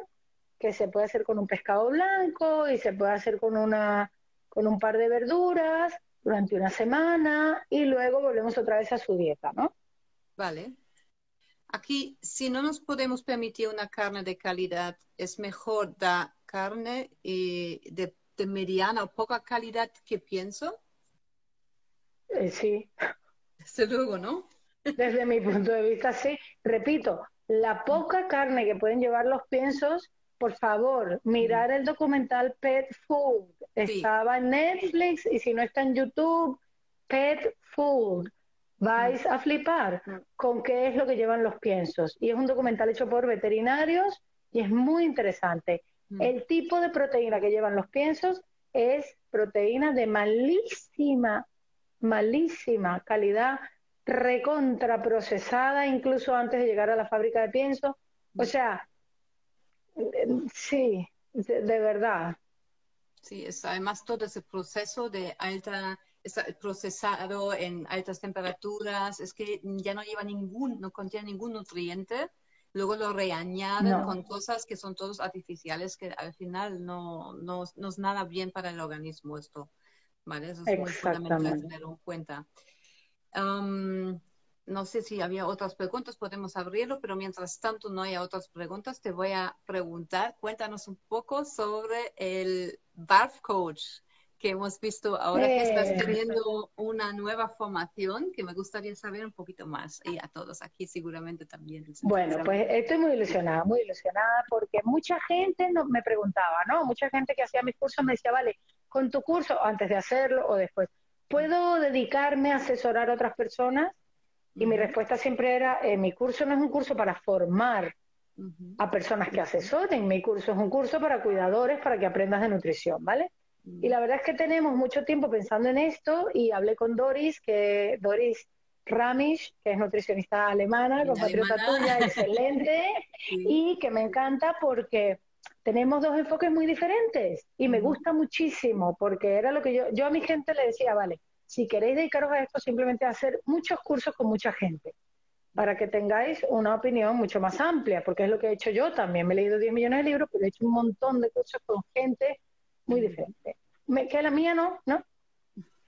que se puede hacer con un pescado blanco y se puede hacer con una... con un par de verduras durante una semana y luego volvemos otra vez a su dieta, ¿no? Vale. Aquí, si no nos podemos permitir una carne de calidad, es mejor dar carne eh, de, de mediana o poca calidad, ¿qué pienso? Eh, sí. Desde luego, ¿no? Desde mi punto de vista, sí. Repito, la poca carne que pueden llevar los piensos, por favor, mirar el documental Pet Food. Estaba en Netflix y si no está en YouTube, Pet Food. Vais a flipar con qué es lo que llevan los piensos. Y es un documental hecho por veterinarios y es muy interesante. El tipo de proteína que llevan los piensos es proteína de malísima, malísima calidad, recontraprocesada incluso antes de llegar a la fábrica de pienso. O sea... Sí, de, de verdad. Sí, es además todo ese proceso de alta, es procesado en altas temperaturas, es que ya no lleva ningún, no contiene ningún nutriente, luego lo reañaden no. con cosas que son todos artificiales, que al final no, no, no es nada bien para el organismo esto, ¿vale? Eso es muy fundamental tenerlo en cuenta. Um, No sé si había otras preguntas, podemos abrirlo, pero mientras tanto no haya otras preguntas, te voy a preguntar, cuéntanos un poco sobre el Barf Coach que hemos visto ahora eh. que estás teniendo una nueva formación que me gustaría saber un poquito más y a todos aquí seguramente también. Bueno, pues estoy muy ilusionada, muy ilusionada porque mucha gente no, me preguntaba, ¿no? Mucha gente que hacía mis cursos me decía, vale, con tu curso, antes de hacerlo o después, ¿puedo dedicarme a asesorar a otras personas? Y mi respuesta siempre era, eh, mi curso no es un curso para formar, uh-huh. a personas que asesoren. Mi curso es un curso para cuidadores, para que aprendas de nutrición, ¿vale? Uh-huh. Y la verdad es que tenemos mucho tiempo pensando en esto y hablé con Doris, que Doris Ramisch, que es nutricionista alemana, compatriota tuya, excelente, sí. y que me encanta porque tenemos dos enfoques muy diferentes y me gusta muchísimo porque era lo que yo, yo a mi gente le decía, vale, si queréis dedicaros a esto, simplemente hacer muchos cursos con mucha gente para que tengáis una opinión mucho más amplia, porque es lo que he hecho yo también. Me he leído diez millones de libros, pero he hecho un montón de cursos con gente muy diferente. Me, que la mía no, ¿no?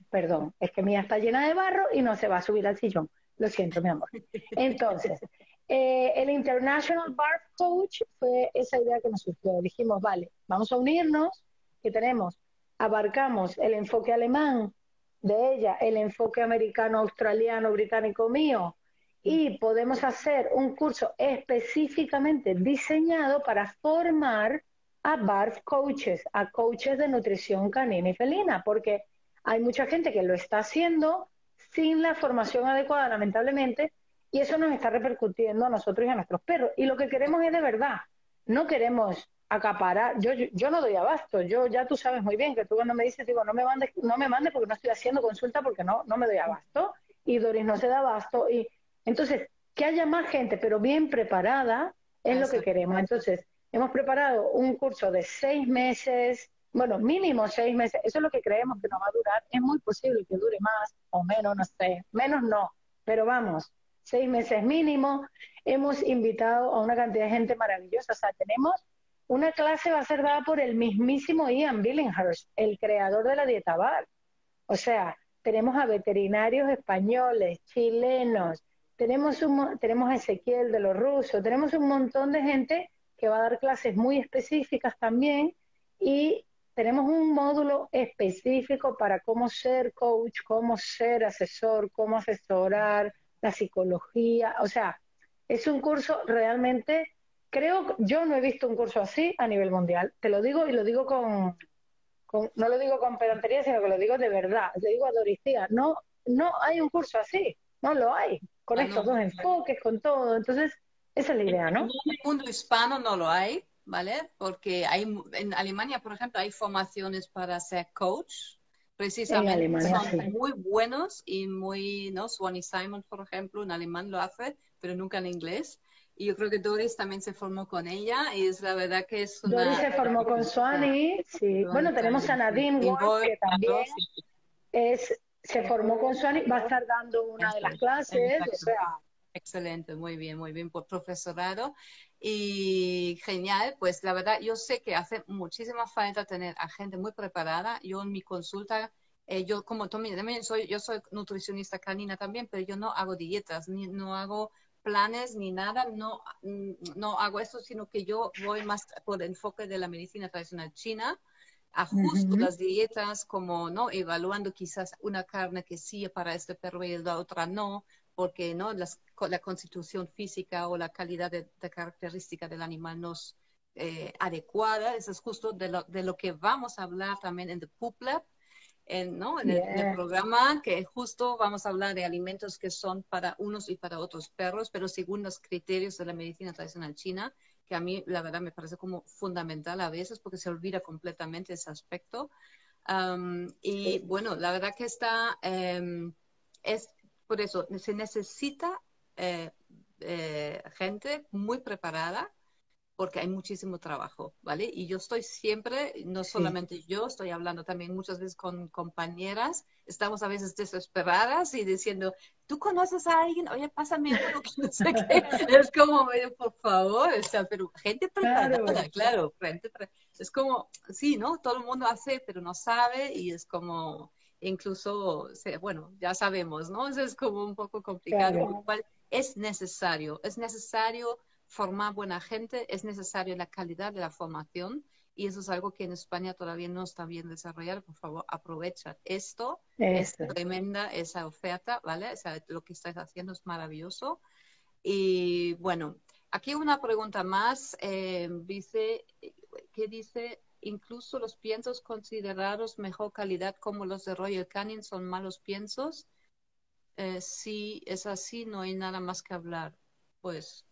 Perdón, es que mía está llena de barro y no se va a subir al sillón. Lo siento, mi amor. Entonces, eh, el International Barf Coach fue esa idea que nos surgió. Dijimos, vale, vamos a unirnos, que tenemos, abarcamos el enfoque alemán de ella, el enfoque americano, australiano, británico mío, y podemos hacer un curso específicamente diseñado para formar a barf coaches, a coaches de nutrición canina y felina, porque hay mucha gente que lo está haciendo sin la formación adecuada, lamentablemente, y eso nos está repercutiendo a nosotros y a nuestros perros. Y lo que queremos es de verdad, no queremos acaparar. Yo, yo, yo no doy abasto, yo ya tú sabes muy bien que tú cuando me dices, digo, no me mandes, no me mandes porque no estoy haciendo consulta porque no, no me doy abasto, y Doris no se da abasto. Y entonces, que haya más gente, pero bien preparada, es lo que queremos. Entonces, hemos preparado un curso de seis meses, bueno, mínimo seis meses, eso es lo que creemos que nos va a durar, es muy posible que dure más o menos, no sé, menos no, pero vamos, seis meses mínimo. Hemos invitado a una cantidad de gente maravillosa, o sea, tenemos una clase va a ser dada por el mismísimo Ian Billinghurst, el creador de la dieta BARF, o sea, tenemos a veterinarios españoles, chilenos, tenemos, un, tenemos a Ezequiel de los rusos, tenemos un montón de gente que va a dar clases muy específicas también, y tenemos un módulo específico para cómo ser coach, cómo ser asesor, cómo asesorar, la psicología. O sea, es un curso realmente, creo, yo no he visto un curso así a nivel mundial. Te lo digo y lo digo con, con no lo digo con pedantería, sino que lo digo de verdad. Le digo a Doris, tía, no, no hay un curso así, no lo hay. Con ah, estos no, dos enfoques, con todo. Entonces, esa es la idea, ¿no? En el mundo hispano no lo hay. ¿Vale? Porque hay, en Alemania, por ejemplo, hay formaciones para ser coach, precisamente Alemania, son sí. muy buenos y muy, ¿no? Swannie Simon, por ejemplo, en alemán lo hace, pero nunca en inglés. Y yo creo que Doris también se formó con ella y es la verdad que es una... Doris se formó con Swannie, sí. Bueno, tenemos a Nadine, que también es, se formó con Swannie, va a estar dando una de las clases, exacto. o sea... Excelente, muy bien, muy bien por profesorado y genial, pues la verdad yo sé que hace muchísima falta tener a gente muy preparada. Yo en mi consulta, eh, yo como también soy, yo soy nutricionista canina también, pero yo no hago dietas, ni no hago planes ni nada, no, no hago eso, sino que yo voy más por el enfoque de la medicina tradicional china, ajusto uh-huh. las dietas como, ¿no? Evaluando quizás una carne que sí para este perro y la otra no, porque ¿no? Las, la constitución física o la calidad de, de característica del animal no es eh, adecuada. Eso es justo de lo, de lo que vamos a hablar también en The Poop Lab, en, ¿no? en, el, yeah. en el programa, que justo vamos a hablar de alimentos que son para unos y para otros perros, pero según los criterios de la medicina tradicional china, que a mí la verdad me parece como fundamental a veces porque se olvida completamente ese aspecto. Um, y bueno, la verdad que está... Eh, es, por eso, se necesita eh, eh, gente muy preparada porque hay muchísimo trabajo, ¿vale? Y yo estoy siempre, no solamente sí. yo, estoy hablando también muchas veces con compañeras, estamos a veces desesperadas y diciendo, ¿tú conoces a alguien? Oye, pásame uno que no sé qué. Es como, por favor, o sea, pero gente preparada, claro, claro gente pre es como, sí, ¿no? Todo el mundo hace, pero no sabe y es como... Incluso, bueno, ya sabemos, ¿no? Eso es como un poco complicado. Claro. Lo cual es necesario, es necesario formar buena gente, es necesario la calidad de la formación y eso es algo que en España todavía no está bien desarrollado. Por favor, aprovecha esto, esto. Es tremenda esa oferta, ¿vale? O sea, lo que estáis haciendo es maravilloso. Y bueno, aquí una pregunta más, eh, dice, ¿qué dice? Incluso los piensos considerados mejor calidad como los de Royal Canin son malos piensos. Eh, si es así, no hay nada más que hablar. Pues.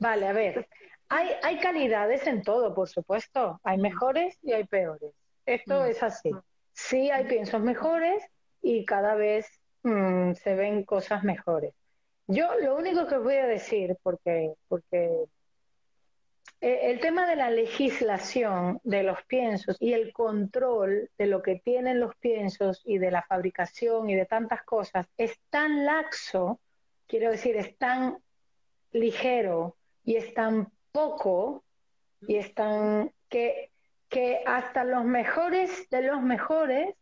Vale, a ver. Hay, hay calidades en todo, por supuesto. Hay mejores y hay peores. Esto mm. es así. Sí hay piensos mejores y cada vez mmm, se ven cosas mejores. Yo lo único que voy a decir, porque, porque el tema de la legislación de los piensos y el control de lo que tienen los piensos y de la fabricación y de tantas cosas es tan laxo, quiero decir, es tan ligero y es tan poco y es tan que, que hasta los mejores de los mejores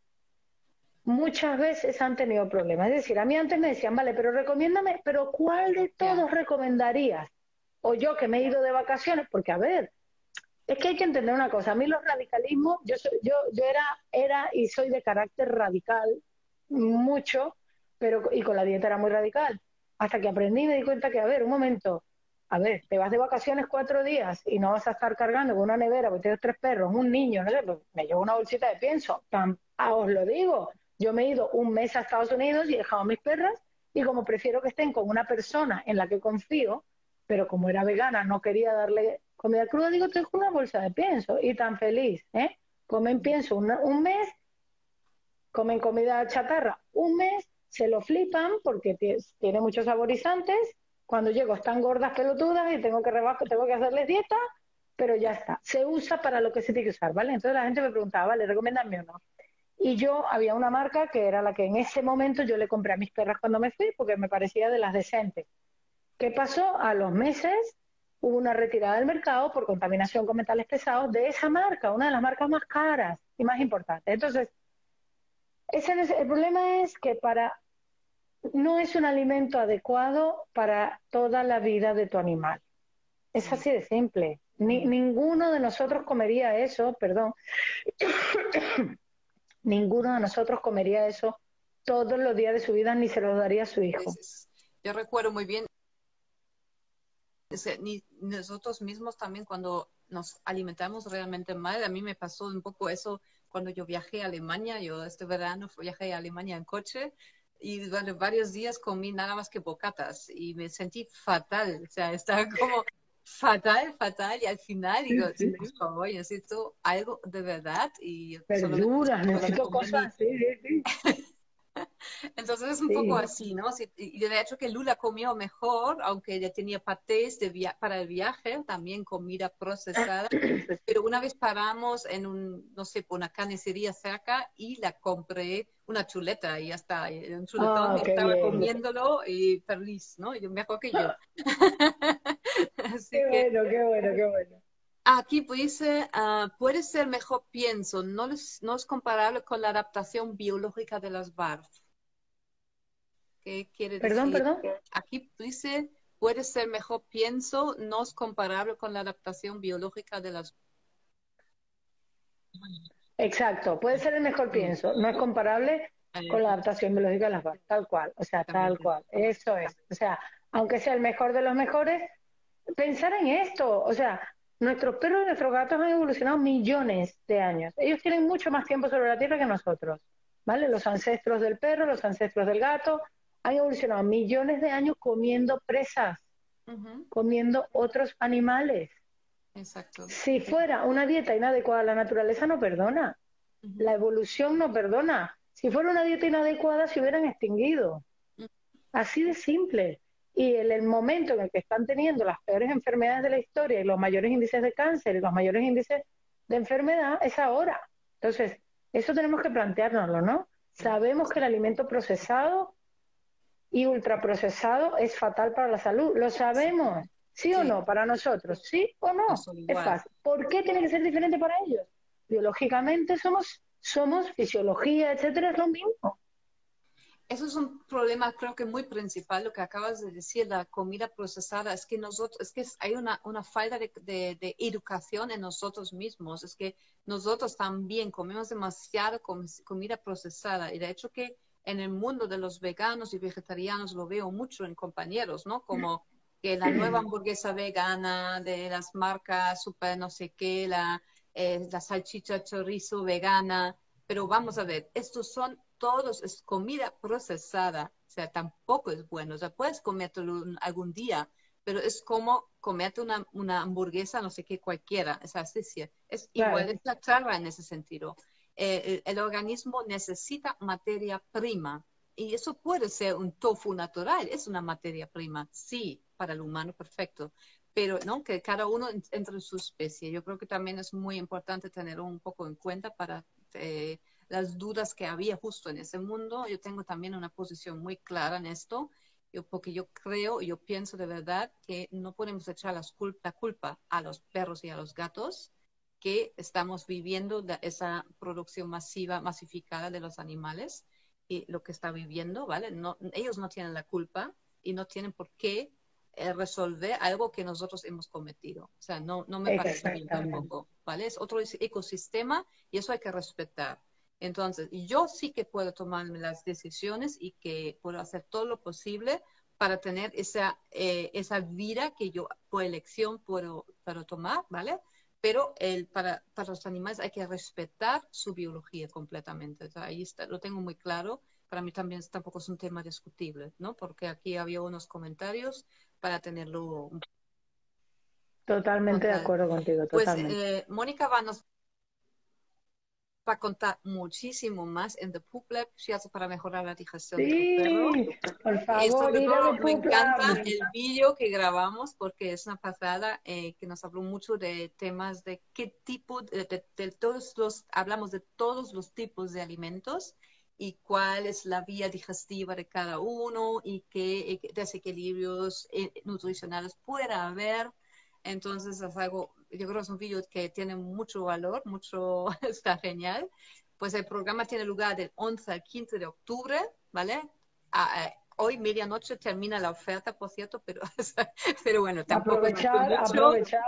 muchas veces han tenido problemas. Es decir, a mí antes me decían, vale, pero recomiéndame, pero ¿cuál de todos recomendarías? O yo que me he ido de vacaciones, porque a ver, es que hay que entender una cosa, a mí los radicalismos, yo soy, yo, yo era, era y soy de carácter radical, mucho, pero y con la dieta era muy radical, hasta que aprendí y me di cuenta que, a ver, un momento, a ver, te vas de vacaciones cuatro días y no vas a estar cargando con una nevera, porque tienes tres perros, un niño, no sé, pues me llevo una bolsita de pienso, tan, ah, os lo digo, yo me he ido un mes a Estados Unidos y he dejado a mis perras, y como prefiero que estén con una persona en la que confío, pero como era vegana, no quería darle comida cruda, digo, tengo una bolsa de pienso, y tan feliz, ¿eh? Comen pienso una, un mes, comen comida chatarra un mes, se lo flipan porque tiene muchos saborizantes, cuando llego están gordas pelotudas y tengo que rebajar, tengo que hacerles dieta, pero ya está, se usa para lo que se tiene que usar, ¿vale? Entonces la gente me preguntaba, ¿vale, recomiéndame o no? Y yo, había una marca que era la que en ese momento yo le compré a mis perras cuando me fui, porque me parecía de las decentes. ¿Qué pasó? A los meses hubo una retirada del mercado por contaminación con metales pesados de esa marca, una de las marcas más caras y más importantes. Entonces, ese, el problema es que para no es un alimento adecuado para toda la vida de tu animal. Es así de simple. Ni, ninguno de nosotros comería eso, perdón, ninguno de nosotros comería eso todos los días de su vida ni se lo daría a su hijo. Yo recuerdo muy bien. Es que ni nosotros mismos también cuando nos alimentamos realmente mal, a mí me pasó un poco eso cuando yo viajé a Alemania, yo este verano viajé a Alemania en coche y durante varios días comí nada más que bocatas y me sentí fatal, o sea, estaba como fatal, fatal y al final digo, sí, sí. Por favor, yo necesito algo de verdad y verduras, necesito cosas así, sí, sí. Entonces es un sí. poco así, ¿no? Sí, y de hecho que Lula comió mejor, aunque ya tenía patés de via para el viaje, también comida procesada, pero una vez paramos en un, no sé, por una carnicería cerca y la compré una chuleta y ya está, un chuletón, oh, estaba bien. Comiéndolo y feliz, ¿no? Yo mejor que yo. Así qué que... bueno, qué bueno, qué bueno. Aquí pues, uh, puede ser mejor pienso, no, les, no es comparable con la adaptación biológica de las B A R F. ¿Qué quiere perdón, decir? Perdón, perdón. Aquí dice, puede ser mejor pienso, no es comparable con la adaptación biológica de las B A R F. Exacto, puede ser el mejor pienso, no es comparable con la adaptación biológica de las B A R F, tal cual, o sea, tal cual, eso es. O sea, aunque sea el mejor de los mejores, pensar en esto, o sea... Nuestros perros y nuestros gatos han evolucionado millones de años. Ellos tienen mucho más tiempo sobre la Tierra que nosotros, ¿vale? Los ancestros del perro, los ancestros del gato, han evolucionado millones de años comiendo presas, uh-huh. comiendo otros animales. Exacto. Si fuera una dieta inadecuada, la naturaleza no perdona. Uh-huh. La evolución no perdona. Si fuera una dieta inadecuada, se hubieran extinguido. Uh-huh. Así de simple. Y en el momento en el que están teniendo las peores enfermedades de la historia y los mayores índices de cáncer y los mayores índices de enfermedad, es ahora. Entonces, eso tenemos que planteárnoslo, ¿no? Sabemos que el alimento procesado y ultraprocesado es fatal para la salud. Lo sabemos. ¿Sí, sí. o no? Para nosotros. ¿Sí o no? no es fácil. ¿Por qué tiene que ser diferente para ellos? Biológicamente somos, somos fisiología, etcétera, es lo mismo. Eso es un problema, creo que muy principal, lo que acabas de decir, la comida procesada, es que nosotros, es que hay una, una falta de, de, de educación en nosotros mismos, es que nosotros también comemos demasiada com comida procesada, y de hecho que en el mundo de los veganos y vegetarianos lo veo mucho en compañeros, ¿no? Como que la nueva hamburguesa vegana, de las marcas super no sé qué, la, eh, la salchicha chorizo vegana, pero vamos a ver, estos son... Todos es comida procesada, o sea, tampoco es bueno. O sea, puedes comerlo algún día, pero es como comerte una, una hamburguesa, no sé qué, cualquiera, es asfixia. Es igual, es la charla en ese sentido. Eh, el, el organismo necesita materia prima, y eso puede ser un tofu natural, es una materia prima, sí, para el humano, perfecto. Pero no, que cada uno entre en su especie. Yo creo que también es muy importante tenerlo un poco en cuenta para eh, las dudas que había justo en ese mundo. Yo tengo también una posición muy clara en esto, yo, porque yo creo, yo pienso de verdad que no podemos echar las cul la culpa a los perros y a los gatos que estamos viviendo de esa producción masiva, masificada de los animales y lo que está viviendo, ¿vale? No, ellos no tienen la culpa y no tienen por qué resolver algo que nosotros hemos cometido. O sea, no, no me parece bien tampoco, ¿vale? Es otro ecosistema y eso hay que respetar. Entonces, yo sí que puedo tomar las decisiones y que puedo hacer todo lo posible para tener esa, eh, esa vida que yo por elección puedo, puedo tomar, ¿vale? Pero el, para, para los animales hay que respetar su biología completamente. O sea, ahí está, lo tengo muy claro. Para mí también tampoco es un tema discutible, ¿no? Porque aquí había unos comentarios para tenerlo. Totalmente de acuerdo contigo, totalmente. Pues eh, Mónica va, nos va a contar muchísimo más en The Poop Lab, si hace para mejorar la digestión. Sí, del perro. Por favor, sobre todo, me encanta el vídeo que grabamos porque es una pasada, eh, que nos habló mucho de temas de qué tipo, de, de, de todos los, hablamos de todos los tipos de alimentos y cuál es la vía digestiva de cada uno y qué desequilibrios nutricionales pueda haber. Entonces es algo, yo creo que es un vídeo que tiene mucho valor, mucho, está genial. Pues el programa tiene lugar del once al quince de octubre, ¿vale? A, a, hoy medianoche termina la oferta, por cierto, pero, pero bueno, tampoco aprovechar, aprovechar.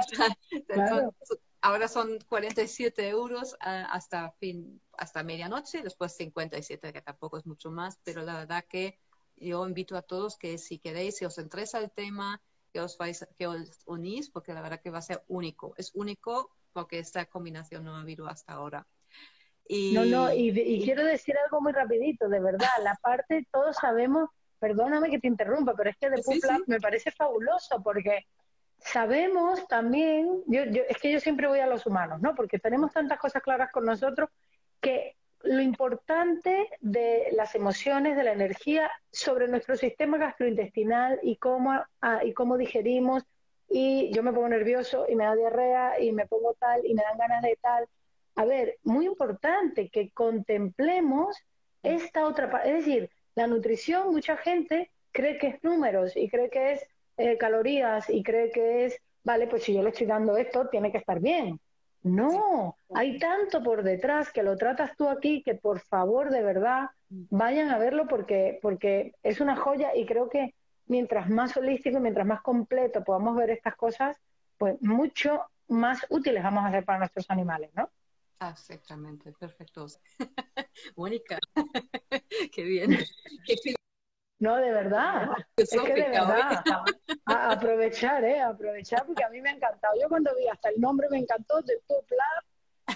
Entonces, claro. Ahora son cuarenta y siete euros hasta fin, hasta medianoche, después cincuenta y siete, que tampoco es mucho más, pero la verdad que yo invito a todos que si queréis, si os interesa el tema, que os, vais, que os unís, porque la verdad que va a ser único. Es único porque esta combinación no ha habido hasta ahora. Y... No, no, y, y quiero decir algo muy rapidito, de verdad, la parte, todos sabemos, perdóname que te interrumpa, pero es que de Poop Lab me parece fabuloso, porque... Sabemos también, yo, yo, es que yo siempre voy a los humanos, ¿no? Porque tenemos tantas cosas claras con nosotros que lo importante de las emociones, de la energía sobre nuestro sistema gastrointestinal y cómo, ah, y cómo digerimos, y yo me pongo nervioso y me da diarrea y me pongo tal y me dan ganas de tal. A ver, muy importante que contemplemos esta otra parte, es decir, la nutrición, mucha gente cree que es números y cree que es Eh, calorías y cree que es, vale, pues si yo le estoy dando esto, tiene que estar bien. No, hay tanto por detrás que lo tratas tú aquí, que por favor, de verdad, vayan a verlo porque, porque es una joya y creo que mientras más holístico, mientras más completo podamos ver estas cosas, pues mucho más útiles vamos a hacer para nuestros animales, ¿no? Exactamente, perfecto. Mónica, qué bien. No, de verdad, es que de verdad, a, a aprovechar, eh, a aprovechar, porque a mí me ha encantado. Yo cuando vi hasta el nombre me encantó, de Pupla,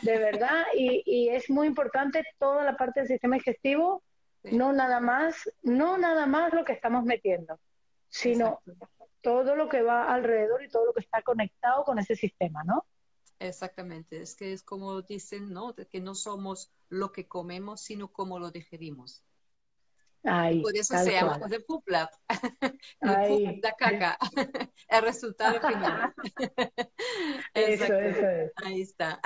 de verdad, y, y es muy importante toda la parte del sistema digestivo, sí. no nada más, no nada más lo que estamos metiendo, sino Exacto. todo lo que va alrededor y todo lo que está conectado con ese sistema, ¿no? Exactamente, es que es como dicen, ¿no? Que no somos lo que comemos, sino cómo lo digerimos. Ay, por eso se llama de Poop Lab, la caca, el resultado final. Eso, eso es. Ahí está.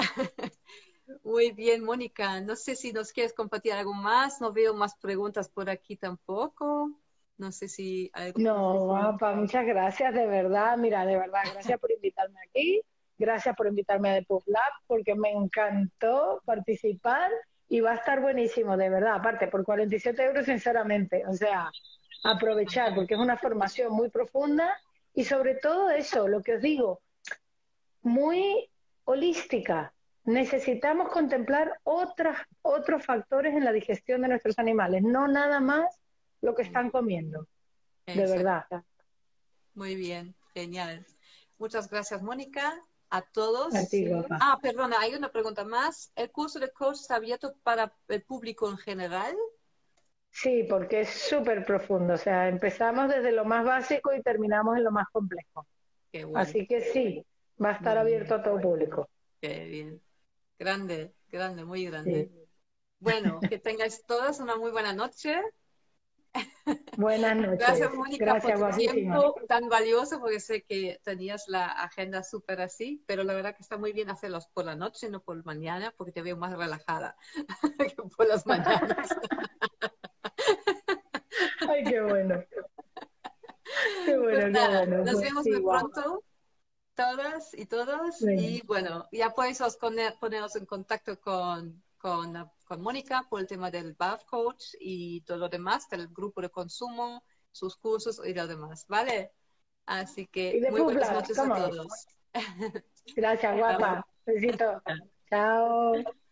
Muy bien, Mónica. No sé si nos quieres compartir algo más. No veo más preguntas por aquí tampoco. No sé si algo. No, guapa, muchas gracias, de verdad. Mira, de verdad, gracias por invitarme aquí. Gracias por invitarme a The Poop Lab porque me encantó participar. Y va a estar buenísimo, de verdad, aparte, por cuarenta y siete euros, sinceramente. O sea, aprovechar, porque es una formación muy profunda y sobre todo eso, lo que os digo, muy holística. Necesitamos contemplar otras, otros factores en la digestión de nuestros animales, no nada más lo que están comiendo, Exacto. de verdad. Muy bien, genial. Muchas gracias, Mónica. A todos. Contigo, ah, perdona, hay una pregunta más. ¿El curso de coach está abierto para el público en general? Sí, porque es súper profundo, o sea, empezamos desde lo más básico y terminamos en lo más complejo. Qué bueno. Así que sí, va a estar muy abierto bien, a todo público. Qué bien, grande, grande, muy grande. Sí. Bueno, que tengáis todas una muy buena noche. Buenas noches. Gracias, Mónica, Gracias, por tu tiempo tan valioso, porque sé que tenías la agenda súper así, pero la verdad que está muy bien hacerlos por la noche, no por mañana, porque te veo más relajada que por las mañanas. Ay, qué bueno. Qué bueno, pues nada, qué bueno. Nos pues vemos sí, muy wow. pronto, todas y todos. Bien. Y bueno, ya podéis os poner, poneros en contacto con, con, con Mónica por el tema del B A R F Coach y todo lo demás, del grupo de consumo, sus cursos y lo demás, ¿vale? Así que muy Pupla, buenas noches ¿cómo? a todos. Gracias, guapa. Besito. Chao.